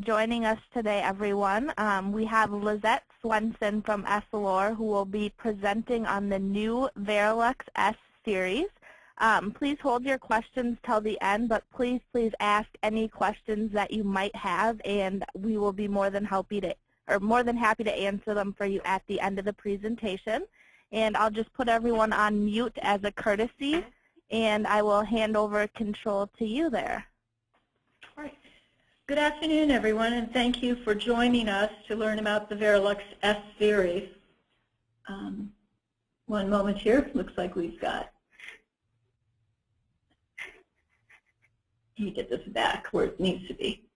Joining us today, everyone. We have Lizette Swenson from Essilor, who will be presenting on the new Varilux S Series. Please hold your questions till the end, but please ask any questions that you might have, and we will be more than happy to answer them for you at the end of the presentation. And I'll just put everyone on mute as a courtesy, and I will hand over control to you there. All right. Good afternoon, everyone, and thank you for joining us to learn about the Varilux S Series. One moment here. Looks like we've got... Let me get this back where it needs to be.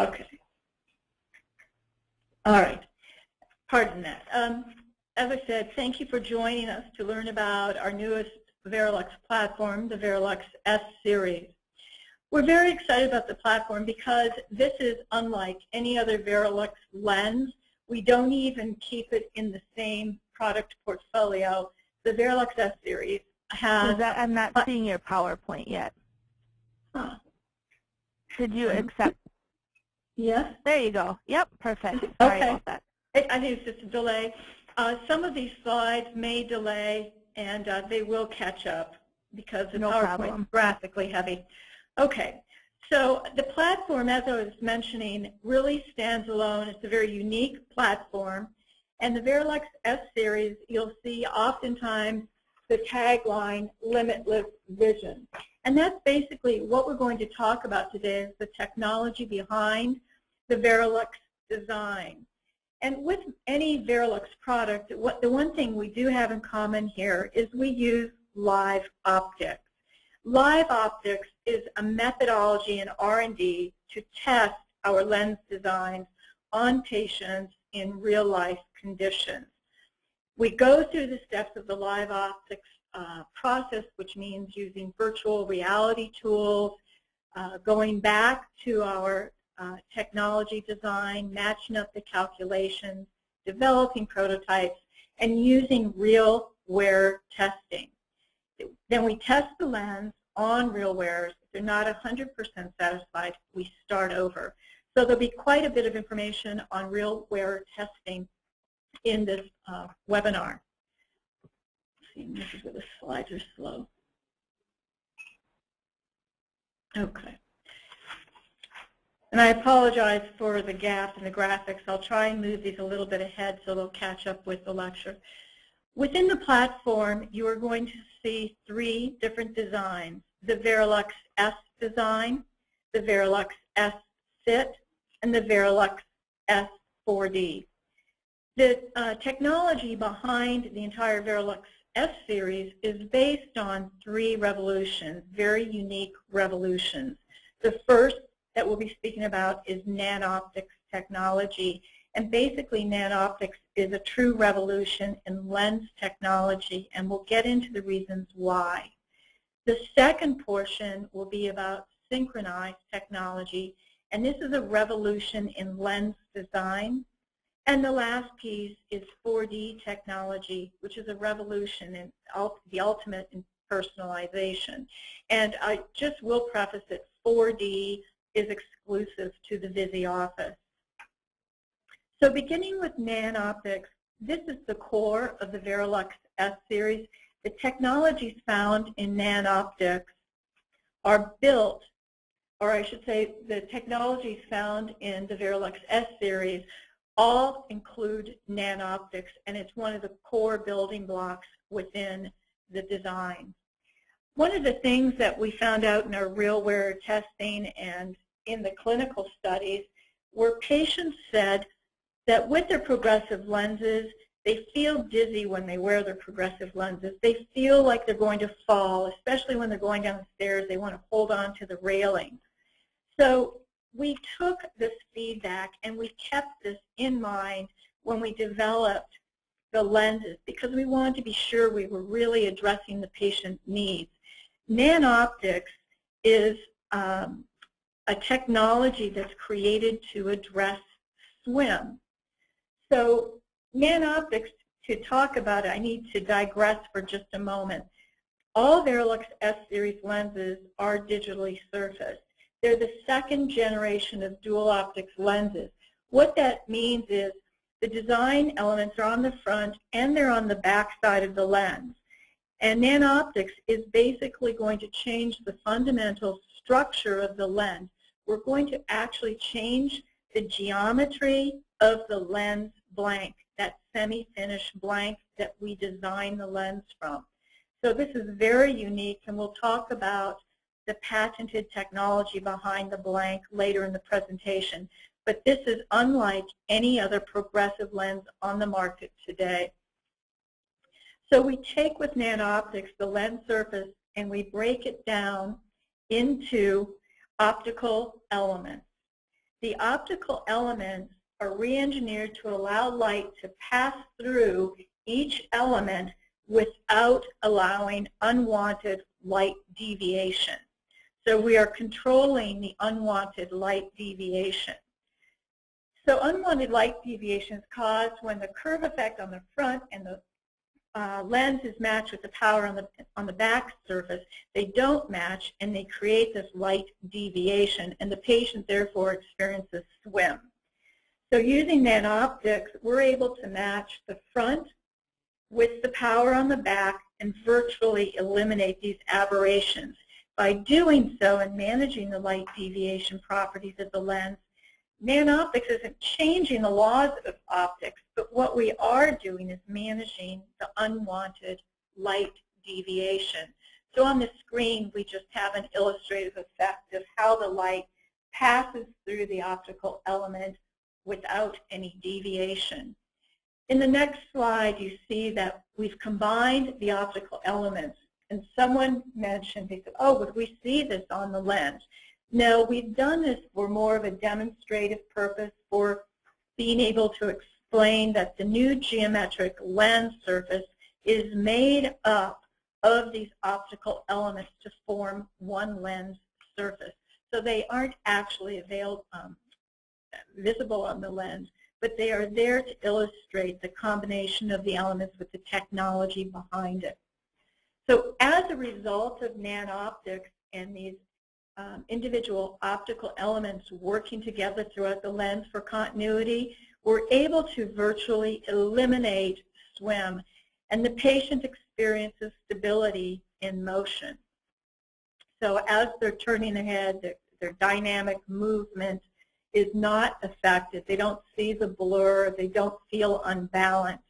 Okay. All right. Pardon that. As I said, thank you for joining us to learn about our newest Varilux platform, the Varilux S Series. We're very excited about the platform because this is unlike any other Varilux lens. We don't even keep it in the same product portfolio. The Varilux S Series has... Lizette, I'm not seeing your PowerPoint yet. Huh. Did you accept? Yes. There you go. Yep, perfect. Sorry about that. I think it's just a delay. Some of these slides may delay, and they will catch up because the PowerPoint is graphically heavy. Okay, so the platform, as I was mentioning, really stands alone. It's a very unique platform. And the Varilux S Series, you'll see oftentimes the tagline, limitless vision. And that's basically what we're going to talk about today, is the technology behind the Varilux design. And with any Varilux product, the one thing we do have in common here is we use live optics. Live optics is a methodology in R&D to test our lens designs on patients in real-life conditions. We go through the steps of the live optics process, which means using virtual reality tools, going back to our technology design, matching up the calculations, developing prototypes, and using real wear testing. Then we test the lens on real wearers. If they're not 100% satisfied, we start over. So there'll be quite a bit of information on real wearer testing in this webinar. This is where the slides are slow. Okay. And I apologize for the gap in the graphics. I'll try and move these a little bit ahead so they'll catch up with the lecture. Within the platform, you are going to see three different designs, the Varilux S design, the Varilux S Fit, and the Varilux S 4D. The technology behind the entire Varilux S series is based on three revolutions, very unique revolutions. The first that we'll be speaking about is Nanoptix technology. And basically, Nanoptix is a true revolution in lens technology, and we'll get into the reasons why. The second portion will be about Synchronize technology, and this is a revolution in lens design. And the last piece is 4D technology, which is a revolution in the ultimate in personalization. And I just will preface that 4D is exclusive to the VisiOffice. So beginning with Nanoptix, this is the core of the Varilux S series. The technologies found in Nanoptix are built, or I should say the technologies found in the Varilux S series all include Nanoptix, and it's one of the core building blocks within the design. One of the things that we found out in our real wearer testing and in the clinical studies were patients said that with their progressive lenses, they feel dizzy when they wear their progressive lenses. They feel like they're going to fall, especially when they're going down the stairs. They want to hold on to the railing. So we took this feedback and we kept this in mind when we developed the lenses because we wanted to be sure we were really addressing the patient needs. Nanoptix is a technology that's created to address swim. So Nanoptix, to talk about it, I need to digress for just a moment. All Varilux S series lenses are digitally surfaced. They're the second generation of dual optics lenses. What that means is the design elements are on the front and they're on the back side of the lens. And Nanoptix is basically going to change the fundamental structure of the lens. We're going to actually change the geometry of the lens blank, that semi-finished blank that we design the lens from. So this is very unique, and we'll talk about the patented technology behind the blank later in the presentation. But this is unlike any other progressive lens on the market today. So we take with Nanoptix the lens surface and we break it down into optical elements. The optical elements are re-engineered to allow light to pass through each element without allowing unwanted light deviation. So we are controlling the unwanted light deviation. So unwanted light deviation is caused when the curve effect on the front and the lens is matched with the power on the back surface. They don't match, and they create this light deviation, and the patient therefore experiences swim. So using Nanoptix, we're able to match the front with the power on the back and virtually eliminate these aberrations. By doing so and managing the light deviation properties of the lens, Nanoptix isn't changing the laws of optics, but what we are doing is managing the unwanted light deviation. So on the screen, we just have an illustrative effect of how the light passes through the optical element without any deviation. In the next slide, you see that we've combined the optical elements. And someone mentioned, they said, oh, would we see this on the lens? No, we've done this for more of a demonstrative purpose, for being able to explain that the new geometric lens surface is made up of these optical elements to form one lens surface. So they aren't actually visible on the lens, but they are there to illustrate the combination of the elements with the technology behind it. So as a result of Nanoptix and these individual optical elements working together throughout the lens for continuity, we're able to virtually eliminate swim, and the patient experiences stability in motion. So as they're turning their head, their dynamic movement is not affected. They don't see the blur. They don't feel unbalanced.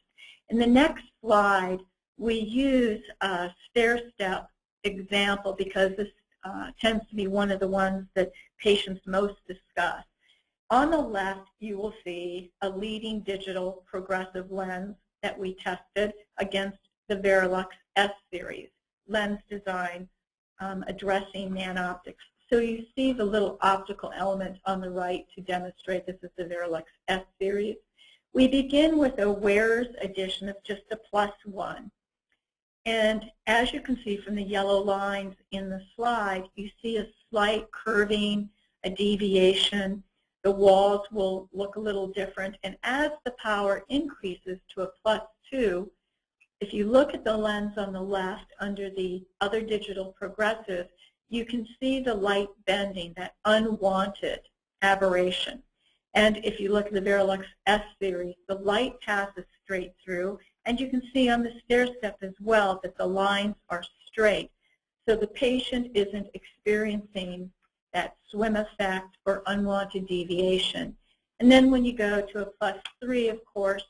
In the next slide, we use a stair-step example because this tends to be one of the ones that patients most discuss. On the left, you will see a leading digital progressive lens that we tested against the Varilux S Series lens design addressing Nanoptix. So you see the little optical element on the right to demonstrate this is the Varilux S Series. We begin with a wearer's edition of just a +1. And as you can see from the yellow lines in the slide, you see a slight curving, a deviation. The walls will look a little different. And as the power increases to a +2, if you look at the lens on the left under the other digital progressive, you can see the light bending, that unwanted aberration. And if you look at the Varilux S Series, the light passes straight through. And you can see on the stair step as well that the lines are straight. So the patient isn't experiencing that swim effect or unwanted deviation. And then when you go to a +3, of course,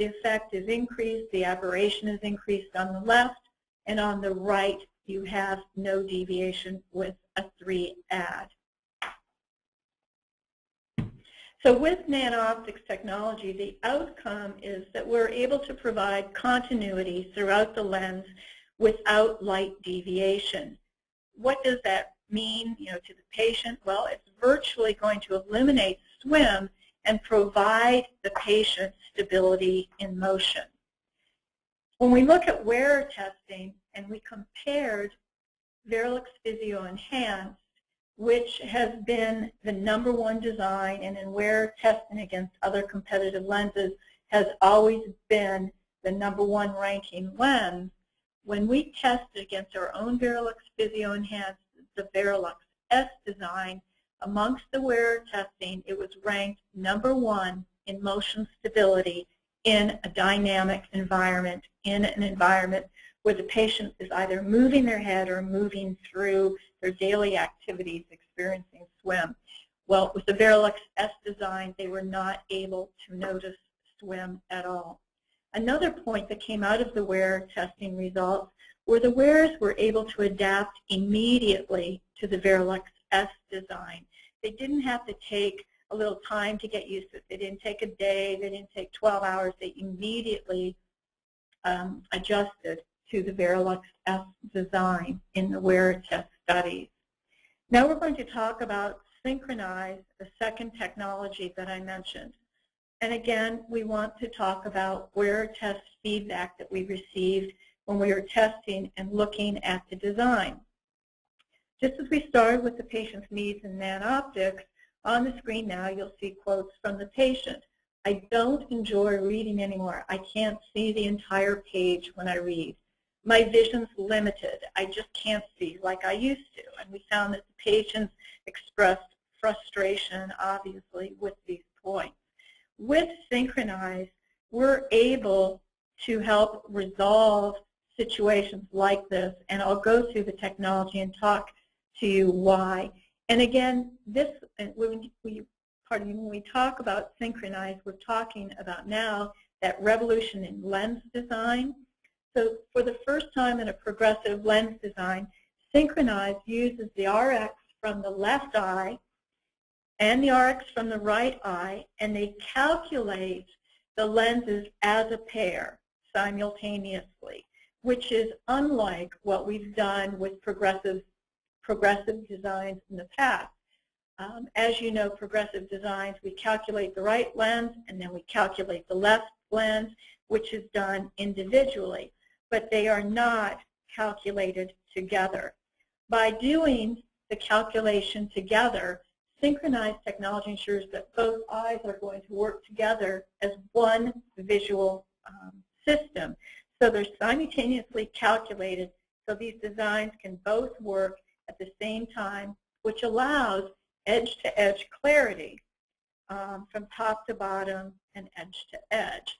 the effect is increased, the aberration is increased on the left, and on the right you have no deviation with a 3 add. So with Nanoptix technology, the outcome is that we're able to provide continuity throughout the lens without light deviation. What does that mean, to the patient? Well, it's virtually going to eliminate swim and provide the patient stability in motion. When we look at wearer testing and we compared Varilux Physio Enhanced, which has been the #1 design, and in wearer testing against other competitive lenses has always been the #1 ranking lens. When we tested against our own Varilux Physio Enhanced, the Varilux S design, Amongst the wearer testing, it was ranked #1 in motion stability in a dynamic environment, in an environment where the patient is either moving their head or moving through their daily activities, experiencing swim. Well, with the Varilux S design, they were not able to notice swim at all. Another point that came out of the wearer testing results were the wearers were able to adapt immediately to the Varilux S design. They didn't have to take a little time to get used to it. They didn't take a day. They didn't take 12 hours. They immediately adjusted to the Varilux S design in the wearer test studies. Now we're going to talk about Synchronize, the second technology that I mentioned. And again, we want to talk about wearer test feedback that we received when we were testing and looking at the design. Just as we started with the patient's needs in Nanoptix, on the screen now you'll see quotes from the patient. I don't enjoy reading anymore. I can't see the entire page when I read. My vision's limited. I just can't see like I used to. And we found that the patients expressed frustration, obviously, with these points. With Synchronize, we're able to help resolve situations like this. And I'll go through the technology and talk to you why. And again, this, when we talk about Synchronize, we're talking about now that revolution in lens design. So for the first time in a progressive lens design, Synchronize uses the RX from the left eye and the RX from the right eye, and they calculate the lenses as a pair simultaneously, which is unlike what we've done with progressive designs in the past. As you know, progressive designs, we calculate the right lens and then we calculate the left lens, which is done individually, but they are not calculated together. By doing the calculation together, Synchronized technology ensures that both eyes are going to work together as one visual system. So they're simultaneously calculated, so these designs can both work at the same time, which allows edge-to-edge clarity from top to bottom and edge-to-edge.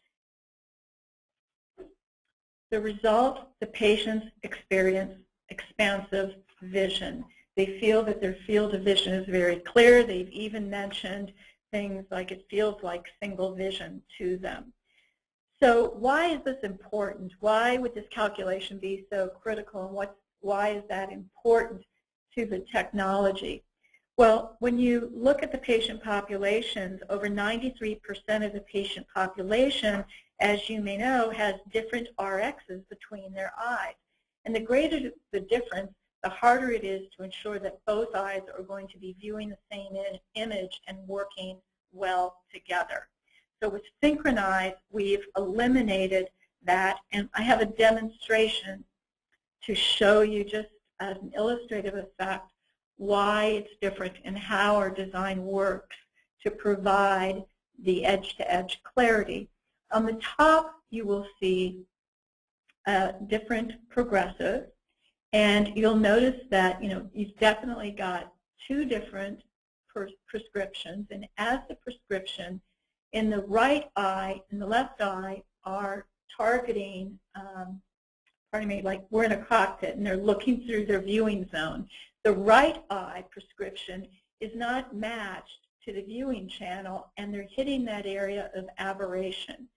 The result, the patients experience expansive vision. They feel that their field of vision is very clear. They've even mentioned things like it feels like single vision to them. So why is this important? Why would this calculation be so critical, and why is that important to the technology? Well, when you look at the patient populations, over 93% of the patient population, as you may know, has different RXs between their eyes. And the greater the difference, the harder it is to ensure that both eyes are going to be viewing the same image and working well together. So with Synchronize, we've eliminated that, and I have a demonstration to show you just as an illustrative effect why it's different and how our design works to provide the edge-to-edge clarity. On the top, you will see different progressives. And you'll notice that, you know, you've definitely got two different prescriptions. And as the prescription in the right eye and the left eye are targeting, like we're in a cockpit and they're looking through their viewing zone. The right eye prescription is not matched to the viewing channel, and they're hitting that area of aberration.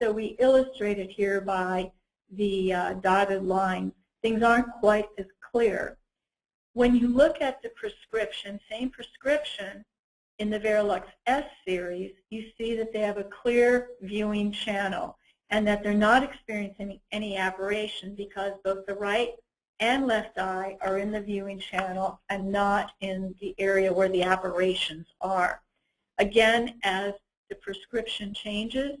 So we illustrate it here by the dotted line. Things aren't quite as clear. When you look at the prescription, same prescription in the Varilux S series, you see that they have a clear viewing channel and that they're not experiencing any aberration because both the right and left eye are in the viewing channel and not in the area where the aberrations are. Again, as the prescription changes,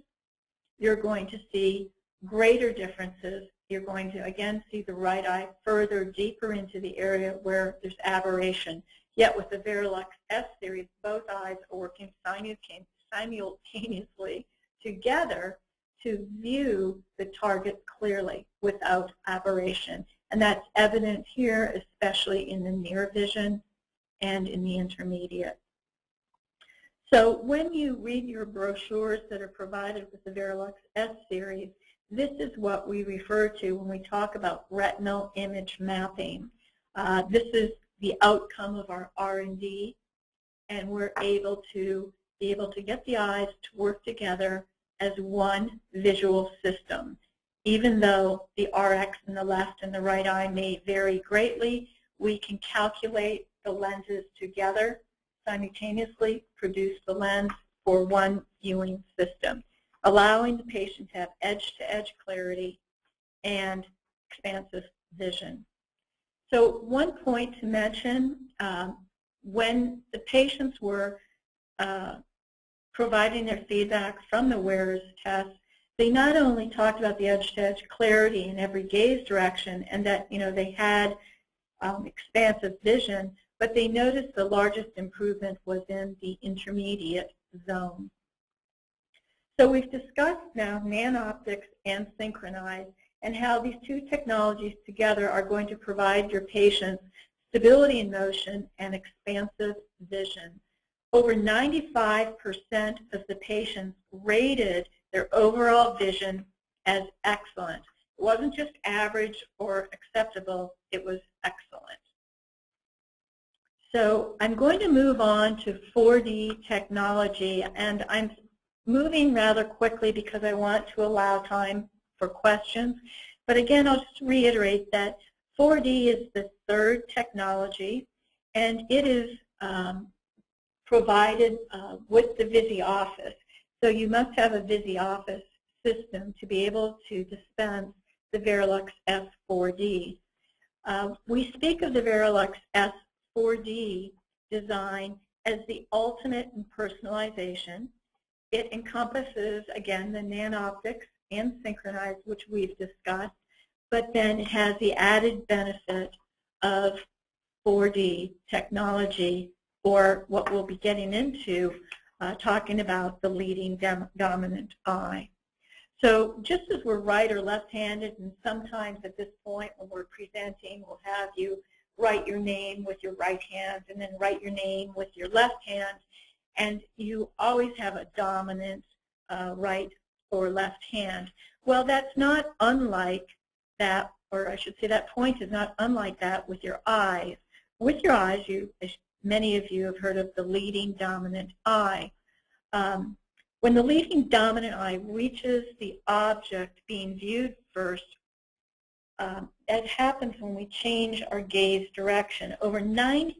you're going to see greater differences. You're going to, again, see the right eye further deeper into the area where there's aberration. Yet with the Varilux S series, both eyes are working simultaneously together to view the target clearly without aberration. And that's evident here, especially in the near vision and in the intermediate. So when you read your brochures that are provided with the Varilux S series, this is what we refer to when we talk about retinal image mapping. This is the outcome of our R&D, and we're able to get the eyes to work together as one visual system. Even though the Rx in the left and the right eye may vary greatly, we can calculate the lenses together, simultaneously produce the lens for one viewing system, allowing the patient to have edge-to-edge clarity and expansive vision. So one point to mention, when the patients were providing their feedback from the wearer's test, they not only talked about the edge-to-edge clarity in every gaze direction and that they had expansive vision, but they noticed the largest improvement was in the intermediate zone. So we've discussed now Nanoptix and Synchronize and how these two technologies together are going to provide your patients stability in motion and expansive vision. Over 95% of the patients rated their overall vision as excellent. It wasn't just average or acceptable, it was excellent. So I'm going to move on to 4D technology, and I'm moving rather quickly because I want to allow time for questions. But again, I'll just reiterate that 4D is the third technology, and it is provided with the VisiOffice. So you must have a VisiOffice system to be able to dispense the Varilux S 4D. We speak of the Varilux S 4D design as the ultimate in personalization. It encompasses, again, the Nanoptix and Synchronize, which we've discussed, but then it has the added benefit of 4D technology, or what we'll be getting into talking about the leading dominant eye. So just as we're right or left-handed, and sometimes at this point when we're presenting, we'll have you write your name with your right hand and then write your name with your left hand, and you always have a dominant right or left hand. Well, that's not unlike that, or I should say that point is not unlike that with your eyes. With your eyes, many of you have heard of the leading dominant eye. When the leading dominant eye reaches the object being viewed first, that happens when we change our gaze direction. Over 90%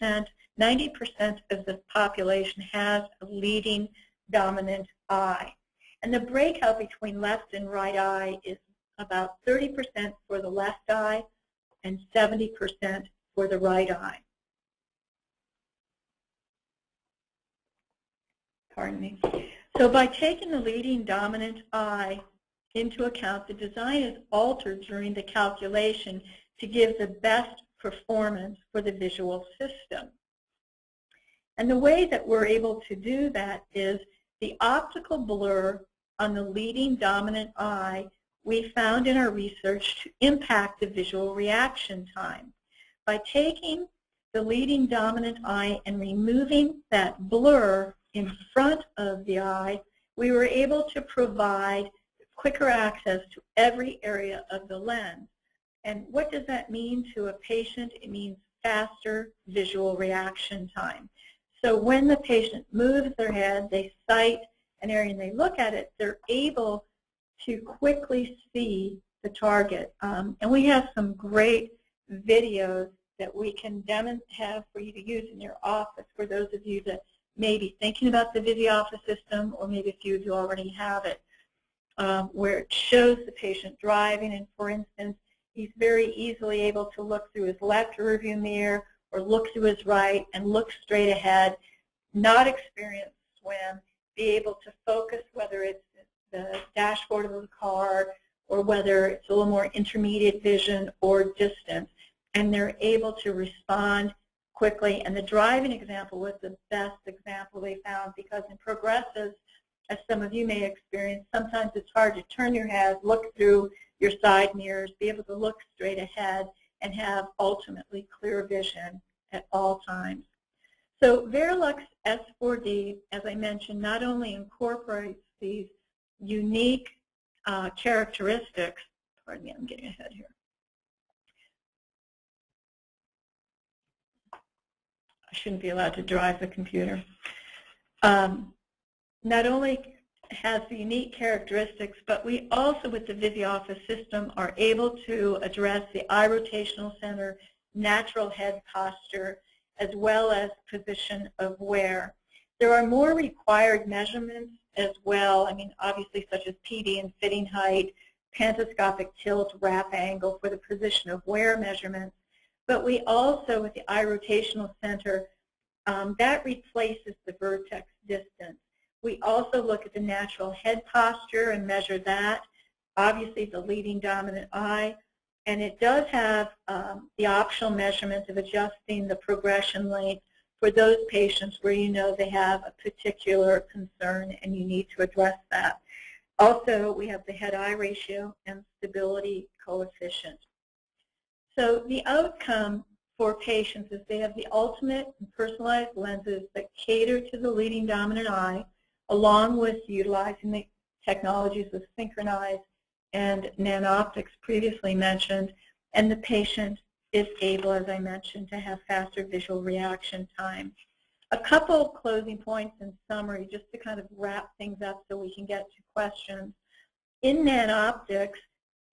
of the population has a leading dominant eye. And the breakout between left and right eye is about 30% for the left eye and 70% for the right eye. Pardon me. So by taking the leading dominant eye into account, the design is altered during the calculation to give the best performance for the visual system. And the way that we're able to do that is the optical blur on the leading dominant eye we found in our research to impact the visual reaction time. By taking the leading dominant eye and removing that blur in front of the eye, we were able to provide quicker access to every area of the lens. And what does that mean to a patient? It means faster visual reaction time. So when the patient moves their head, they sight an area and they look at it, they're able to quickly see the target. And we have some great videos that we can have for you to use in your office for those of you that maybe thinking about the VisiOffice system, or maybe a few of you already have it, where it shows the patient driving, and for instance, he's very easily able to look through his left rearview mirror or look through his right and look straight ahead, not experience swim, be able to focus whether it's the dashboard of the car or whether it's a little more intermediate vision or distance, and they're able to respond quickly. And the driving example was the best example they found, because in progressives, as some of you may experience, sometimes it's hard to turn your head, look through your side mirrors, be able to look straight ahead, and have ultimately clear vision at all times. So Varilux S 4D, as I mentioned, not only incorporates these unique characteristics, pardon me, I'm getting ahead here. I shouldn't be allowed to drive the computer. Not only has the unique characteristics, but we also, with the VisiOffice system, are able to address the eye rotational center, natural head posture, as well as position of wear. There are more required measurements as well, I mean, obviously, such as PD and fitting height, pantoscopic tilt, wrap angle for the position of wear measurements. But we also, with the eye rotational center, that replaces the vertex distance. We also look at the natural head posture and measure that, obviously the leading dominant eye, and it does have the optional measurement of adjusting the progression length for those patients where you know they have a particular concern and you need to address that. Also, we have the head-eye ratio and stability coefficient. So the outcome for patients is they have the ultimate and personalized lenses that cater to the leading dominant eye, along with utilizing the technologies of Synchronize and Nanoptix previously mentioned, and the patient is able, as I mentioned, to have faster visual reaction time. A couple closing points in summary, just to kind of wrap things up so we can get to questions. In Nanoptix,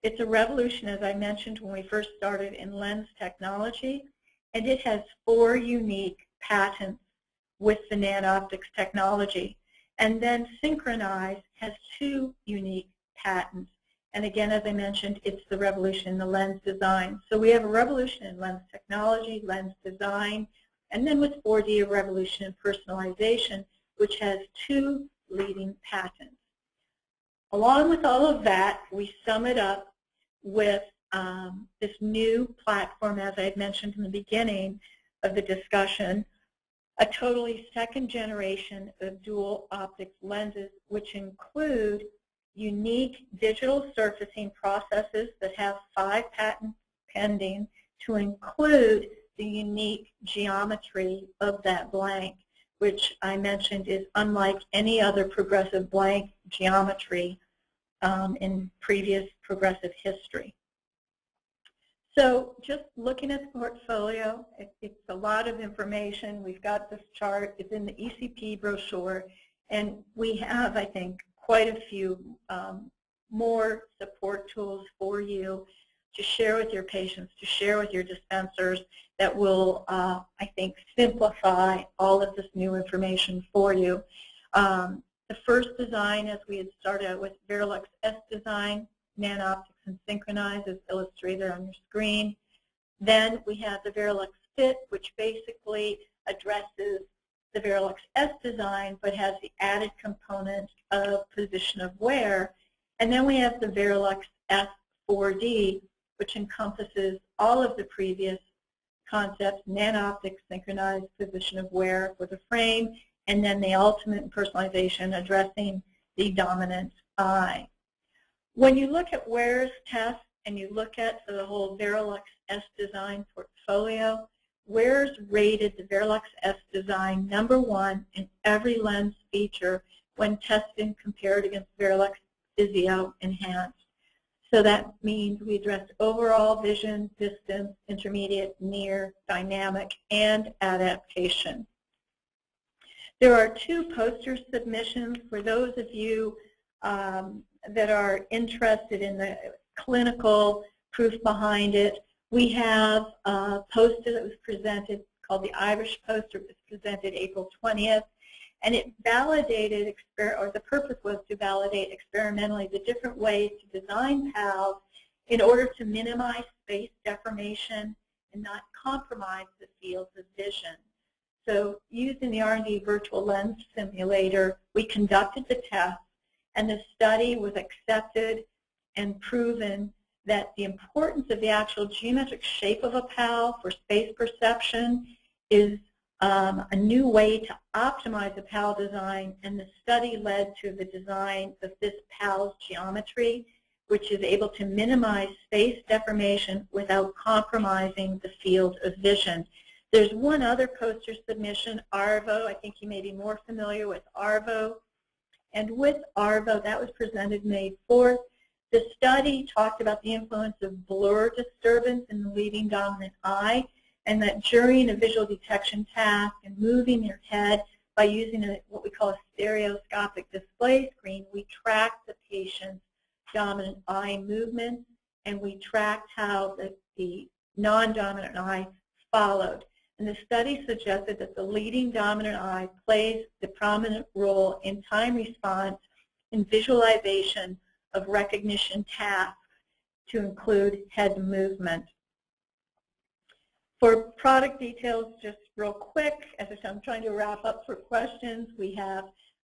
it's a revolution, as I mentioned, when we first started in lens technology, and it has 4 unique patents with the Nanoptix technology. And then Synchronize has 2 unique patents. And again, as I mentioned, it's the revolution in the lens design. So we have a revolution in lens technology, lens design, and then with 4D, a revolution in personalization, which has 2 leading patents. Along with all of that, we sum it up with this new platform, as I had mentioned in the beginning of the discussion, a totally second generation of dual optics lenses, which include unique digital surfacing processes that have 5 patents pending to include the unique geometry of that blank, which I mentioned is unlike any other progressive blank geometry in previous progressive history. So just looking at the portfolio, it's a lot of information. We've got this chart. It's in the ECP brochure. And we have, I think, quite a few more support tools for you to share with your patients, to share with your dispensers that will, I think, simplify all of this new information for you. The first design, as we had started out with Varilux S design, Nanoptix and Synchronize is illustrated on your screen. Then we have the Varilux Fit, which basically addresses the Varilux S design, but has the added component of position of wear. And then we have the Varilux S 4D, which encompasses all of the previous concepts, Nanoptix, Synchronize, position of wear for the frame, and then the ultimate personalization addressing the dominant eye. When you look at wearers tests and you look at the whole Varilux S design portfolio, wearers rated the Varilux S design #1 in every lens feature when tested and compared against Varilux Physio Enhanced. So that means we addressed overall vision, distance, intermediate, near, dynamic, and adaptation. There are 2 poster submissions for those of you that are interested in the clinical proof behind it. We have a poster that was presented called the Irish poster. It was presented April 20th. And it validated, or the purpose was to validate experimentally the different ways to design PALs in order to minimize space deformation and not compromise the fields of vision. So using the R&D virtual lens simulator, we conducted the test, and the study was accepted and proven that the importance of the actual geometric shape of a PAL for space perception is a new way to optimize the PAL design, and the study led to the design of this PAL's geometry, which is able to minimize space deformation without compromising the field of vision. There's one other poster submission, ARVO. I think you may be more familiar with ARVO. And with ARVO, that was presented May 4th. The study talked about the influence of blur disturbance in the leading dominant eye, and that during a visual detection task and moving your head by using what we call a stereoscopic display screen, we tracked the patient's dominant eye movement, and we tracked how the non-dominant eye followed. And the study suggested that the leading dominant eye plays the prominent role in time response in visualization of recognition tasks to include head movement. For product details, just real quick, as I said, I'm trying to wrap up for questions. We have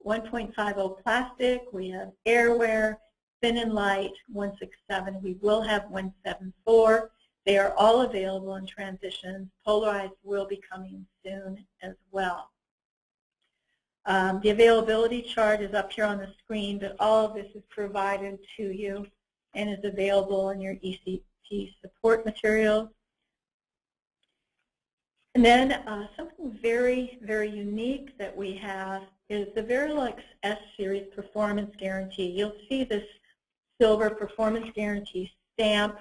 1.50 plastic, we have airwear, thin and light, 167. We will have 174. They are all available in transitions. Polarized will be coming soon as well. The availability chart is up here on the screen, but all of this is provided to you and is available in your ECP support materials. And then something very, very unique that we have is the Varilux S Series Performance Guarantee. You'll see this silver Performance Guarantee stamp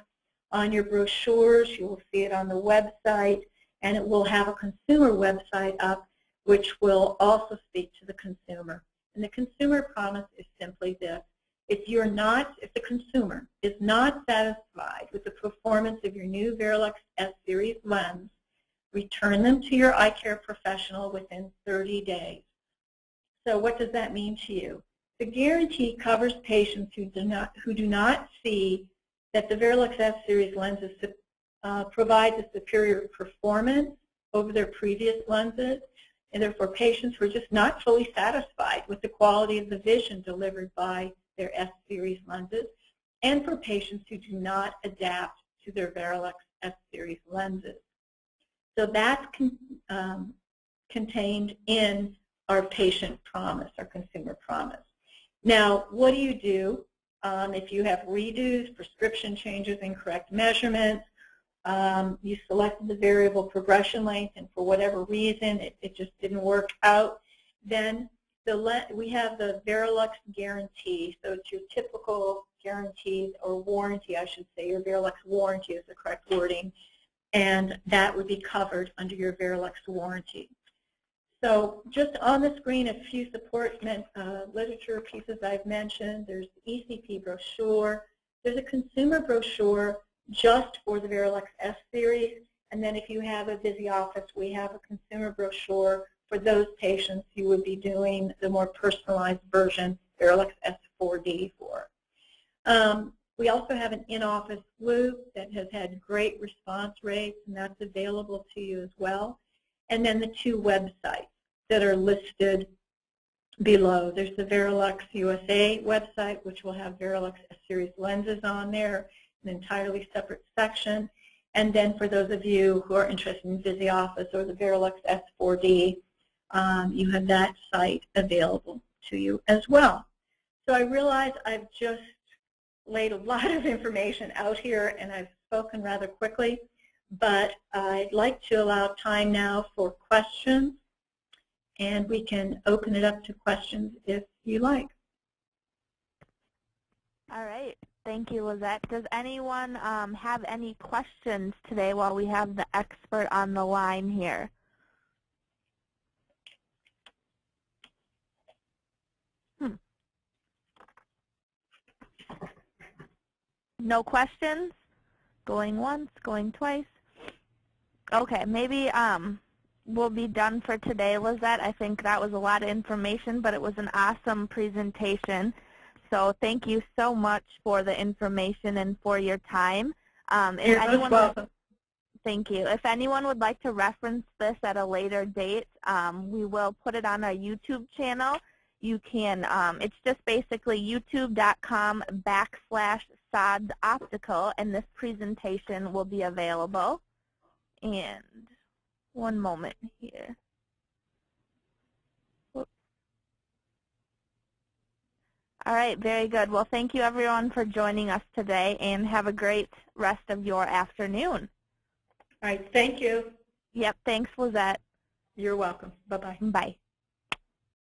on your brochures. You will see it on the website, and it will have a consumer website up which will also speak to the consumer. And the consumer promise is simply this. If the consumer is not satisfied with the performance of your new Varilux S Series lens, return them to your eye care professional within 30 days. So what does that mean to you? The guarantee covers patients who do not see that the Varilux S Series lenses provide a superior performance over their previous lenses, and therefore patients who are just not fully satisfied with the quality of the vision delivered by their S Series lenses, and for patients who do not adapt to their Varilux S Series lenses. So that's contained in our patient promise, our consumer promise. Now, what do you do if you have redos, prescription changes, incorrect measurements? You selected the variable progression length, and for whatever reason, it just didn't work out. Then we have the Varilux guarantee. So it's your typical guarantee or warranty, I should say. Your Varilux warranty is the correct wording, and that would be covered under your Varilux warranty. So just on the screen, a few support literature pieces I've mentioned. There's the ECP brochure. There's a consumer brochure just for the Varilux S Series. And then if you have a VisiOffice, we have a consumer brochure for those patients who would be doing the more personalized version, Varilux S 4D for. We also have an in-office loop that has had great response rates, and that's available to you as well. And then the two websites that are listed below. There's the Varilux USA website, which will have Varilux S Series lenses on there, an entirely separate section. And then for those of you who are interested in VisiOffice or the Varilux S 4D, you have that site available to you as well. So I realize I've just laid a lot of information out here, and I've spoken rather quickly. But I'd like to allow time now for questions, and we can open it up to questions if you like. All right. Thank you, Lizette. Does anyone have any questions today while we have the expert on the line here? No questions? Going once, going twice. Okay, maybe we'll be done for today, Lizette. I think that was a lot of information, but it was an awesome presentation. So thank you so much for the information and for your time. You're most welcome. Thank you. If anyone would like to reference this at a later date, we will put it on our YouTube channel. You can, it's just basically youtube.com/SodsOptical, and this presentation will be available. And one moment here. Whoops. All right, very good. Well, thank you everyone for joining us today, and have a great rest of your afternoon. All right, thank you. Yep. Thanks, Lizette. You're welcome. Bye-bye. Bye.